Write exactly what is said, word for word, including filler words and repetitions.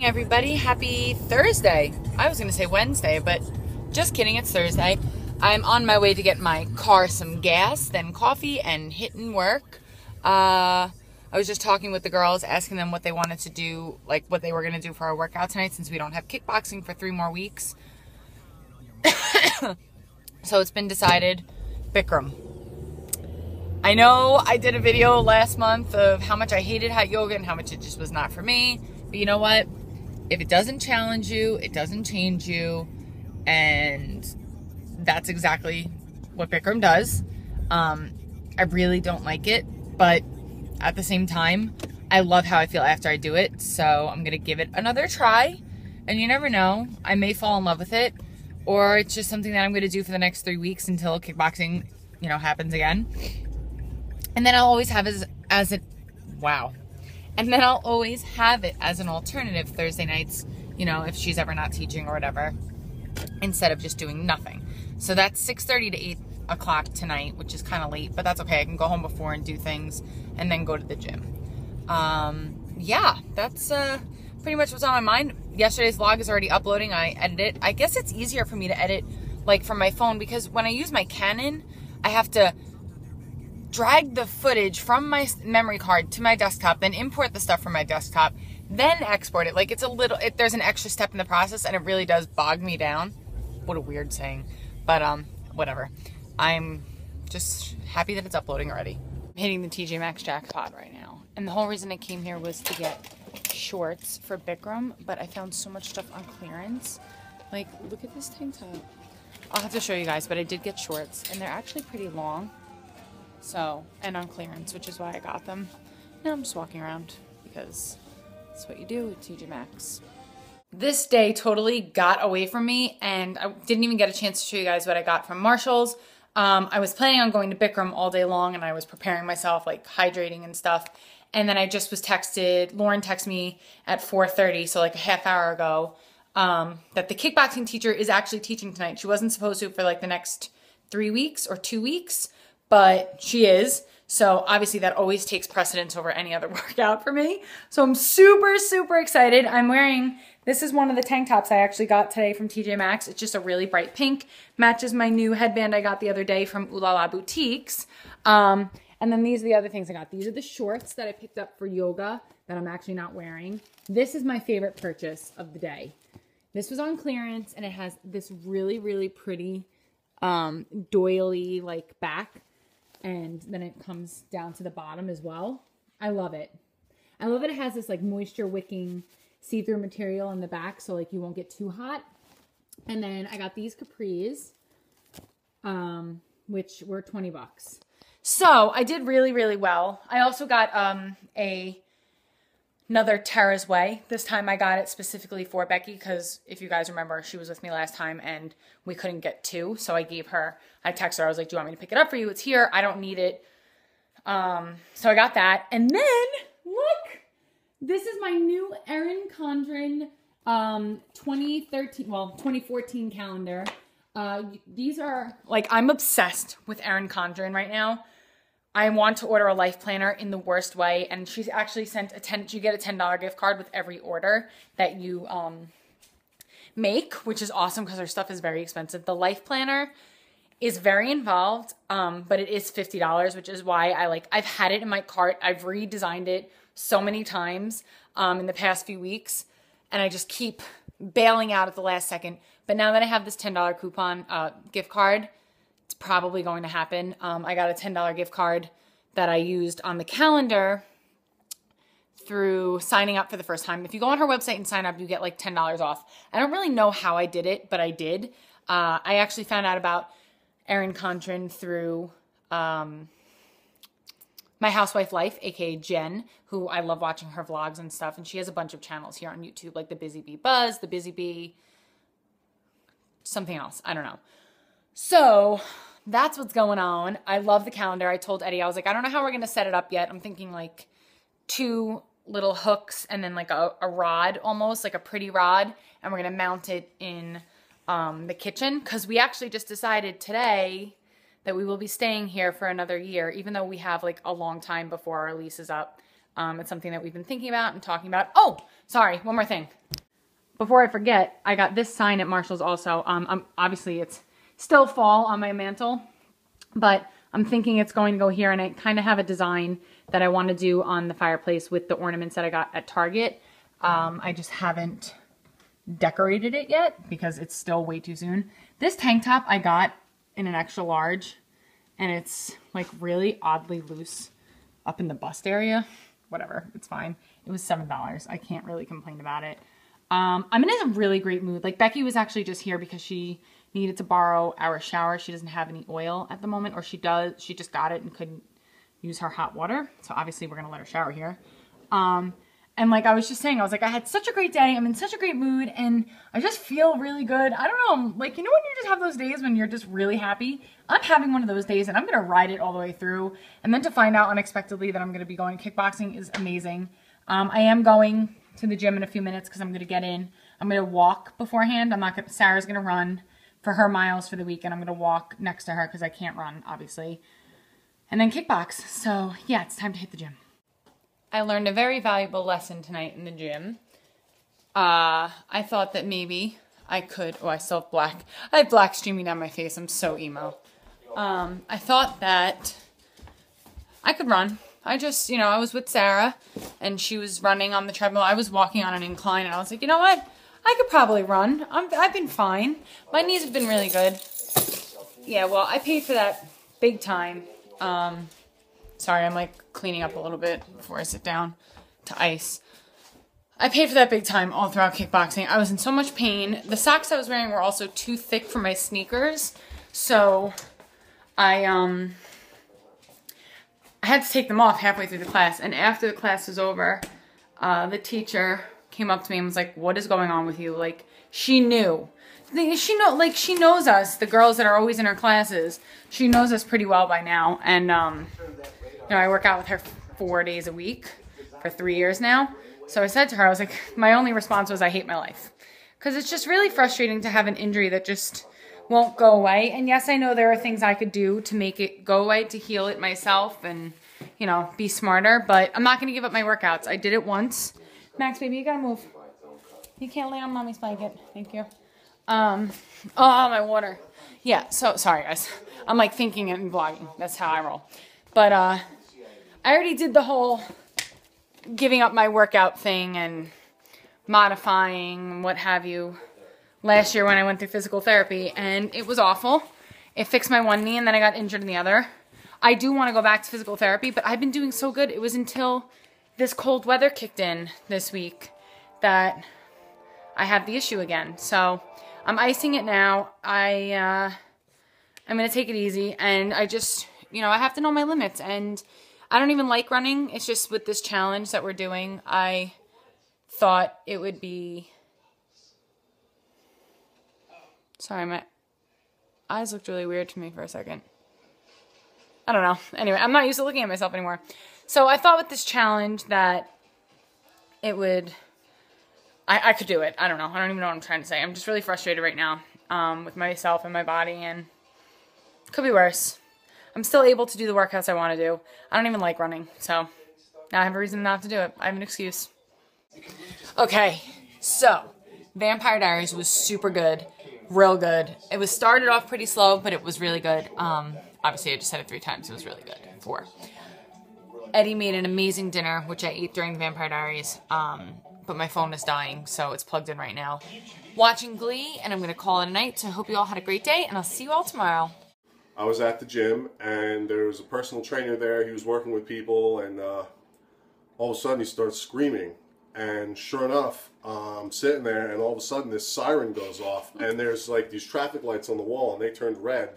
Everybody, happy Thursday. I was gonna say Wednesday, but just kidding, it's Thursday. I'm on my way to get my car some gas, then coffee, and hitting work. Uh, I was just talking with the girls, asking them what they wanted to do, like what they were gonna do for our workout tonight since we don't have kickboxing for three more weeks. So it's been decided, Bikram. I know I did a video last month of how much I hated hot yoga and how much it just was not for me, but you know what? If it doesn't challenge you, it doesn't change you. And that's exactly what Bikram does. Um, I really don't like it, but at the same time, I love how I feel after I do it. So I'm going to give it another try. And you never know, I may fall in love with it, or it's just something that I'm going to do for the next three weeks until kickboxing, you know, happens again. And then I'll always have as, as a, wow. And then I'll always have it as an alternative Thursday nights, you know, if she's ever not teaching or whatever, instead of just doing nothing. So that's six thirty to eight o'clock tonight, which is kind of late, but that's okay. I can go home before and do things and then go to the gym. Um, yeah, that's uh, pretty much what's on my mind. Yesterday's vlog is already uploading. I edited it. I guess it's easier for me to edit like from my phone because when I use my Canon, I have to drag the footage from my memory card to my desktop, then import the stuff from my desktop, then export it. Like it's a little, it, there's an extra step in the process and it really does bog me down. What a weird saying, but um, whatever. I'm just happy that it's uploading already. I'm hitting the T J Maxx jackpot right now. And the whole reason I came here was to get shorts for Bikram, but I found so much stuff on clearance. Like, look at this tank top. I'll have to show you guys, but I did get shorts and they're actually pretty long. So, and on clearance, which is why I got them. Now I'm just walking around because that's what you do with T J Maxx. This day totally got away from me and I didn't even get a chance to show you guys what I got from Marshall's. Um, I was planning on going to Bikram all day long and I was preparing myself, like hydrating and stuff. And then I just was texted, Lauren texted me at four thirty, so like a half hour ago, um, that the kickboxing teacher is actually teaching tonight. She wasn't supposed to for like the next three weeks or two weeks. But she is, so obviously that always takes precedence over any other workout for me. So I'm super, super excited. I'm wearing, this is one of the tank tops I actually got today from T J Maxx. It's just a really bright pink, matches my new headband I got the other day from Ulala Boutiques. Um, and then these are the other things I got. These are the shorts that I picked up for yoga that I'm actually not wearing. This is my favorite purchase of the day. This was on clearance and it has this really, really pretty um, doily like back. And then it comes down to the bottom as well. I love it. I love it. It has this like moisture wicking see-through material in the back. So like you won't get too hot. And then I got these capris, um, which were twenty bucks. So I did really, really well. I also got um, a another Tara's Way. This time I got it specifically for Becky because if you guys remember, she was with me last time and we couldn't get two. So I gave her, I texted her, I was like, do you want me to pick it up for you? It's here, I don't need it. Um, so I got that. And then, look, this is my new Erin Condren um, twenty thirteen, well, twenty fourteen calendar. Uh, these are, like, I'm obsessed with Erin Condren right now. I want to order a life planner in the worst way. And she's actually sent a ten, you get a ten dollar gift card with every order that you um, make, which is awesome because her stuff is very expensive. The life planner is very involved, um, but it is fifty dollars, which is why I like, I've had it in my cart. I've redesigned it so many times um, in the past few weeks. And I just keep bailing out at the last second. But now that I have this ten dollar coupon uh, gift card, it's probably going to happen. Um, I got a ten dollar gift card that I used on the calendar through signing up for the first time. If you go on her website and sign up, you get like ten dollars off. I don't really know how I did it, but I did. Uh, I actually found out about Erin Condren through um, My Housewife Life, aka Jen, who I love watching her vlogs and stuff. And she has a bunch of channels here on YouTube, like the Busy Bee Buzz, the Busy Bee, something else. I don't know. So that's what's going on. I love the calendar. I told Eddie, I was like, I don't know how we're going to set it up yet. I'm thinking like two little hooks and then like a, a rod almost, like a pretty rod. And we're going to mount it in um, the kitchen because we actually just decided today that we will be staying here for another year, even though we have like a long time before our lease is up. Um, it's something that we've been thinking about and talking about. Oh, sorry. One more thing. before I forget, I got this sign at Marshall's also. Um, I'm, obviously, it's still fall on my mantle, but I'm thinking it's going to go here, and I kind of have a design that I want to do on the fireplace with the ornaments that I got at Target. Um, I just haven't decorated it yet because it's still way too soon. This tank top I got in an extra large, and it's like really oddly loose up in the bust area. Whatever, it's fine. It was seven dollars. I can't really complain about it. Um, I'm in a really great mood. Like, Becky was actually just here because she needed to borrow our shower. She doesn't have any oil at the moment, or she does. She just got it and couldn't use her hot water. So obviously we're gonna let her shower here. Um, and like I was just saying, I was like, I had such a great day. I'm in such a great mood and I just feel really good. I don't know, like, you know when you just have those days when you're just really happy? I'm having one of those days and I'm gonna ride it all the way through. And then to find out unexpectedly that I'm gonna be going kickboxing is amazing. Um, I am going to the gym in a few minutes because I'm gonna get in. I'm gonna walk beforehand. I'm not gonna, Sarah's gonna run for her miles for the week and I'm gonna walk next to her because I can't run, obviously. And then kickbox. So yeah, it's time to hit the gym. I learned a very valuable lesson tonight in the gym. Uh, I thought that maybe I could, oh, I still have black. I have black streaming down my face. I'm so emo. Um, I thought that I could run. I just, you know, I was with Sarah and she was running on the treadmill. I was walking on an incline and I was like, you know what? I could probably run. I'm, I've been fine. My knees have been really good. Yeah, well, I paid for that big time. Um, sorry, I'm like cleaning up a little bit before I sit down to ice. I paid for that big time all throughout kickboxing. I was in so much pain. The socks I was wearing were also too thick for my sneakers. So I, um, I had to take them off halfway through the class. And after the class was over, uh, the teacher came up to me and was like, what is going on with you? Like, she knew. She know, like, she knows us, the girls that are always in her classes. She knows us pretty well by now. And, um, you know, I work out with her four days a week for three years now. So I said to her, I was like, my only response was, I hate my life. Because it's just really frustrating to have an injury that just won't go away. And yes, I know there are things I could do to make it go away, to heal it myself and, you know, be smarter. But I'm not going to give up my workouts. I did it once. Max, baby, you got to move. You can't lay on mommy's blanket. Thank you. Um, oh, my water. Yeah, so, sorry guys. I'm like thinking and vlogging. That's how I roll. But, uh, I already did the whole giving up my workout thing and modifying, what have you, last year when I went through physical therapy, and it was awful. It fixed my one knee and then I got injured in the other. I do want to go back to physical therapy, but I've been doing so good. It was until this cold weather kicked in this week that I have the issue again. So I'm icing it now. I, uh, I'm going to take it easy, and I just, you know, I have to know my limits, and I don't even like running. It's just with this challenge that we're doing, I thought it would be, sorry, my eyes looked really weird to me for a second. I don't know. Anyway, I'm not used to looking at myself anymore. So I thought with this challenge that it would, I, I could do it. I don't know. I don't even know what I'm trying to say. I'm just really frustrated right now um, with myself and my body, and could be worse. I'm still able to do the workouts I want to do. I don't even like running, so now I have a reason not to do it. I have an excuse. Okay, so Vampire Diaries was super good, real good. It was started off pretty slow, but it was really good. Um, obviously, I just said it three times. It was really good. Four. Eddie made an amazing dinner, which I ate during the Vampire Diaries. Um, but my phone is dying, so it's plugged in right now. Watching Glee, and I'm gonna call it a night, so I hope you all had a great day, and I'll see you all tomorrow. I was at the gym, and there was a personal trainer there. He was working with people, and uh, all of a sudden he starts screaming. And sure enough, I'm um, sitting there, and all of a sudden this siren goes off, and there's like these traffic lights on the wall, and they turned red.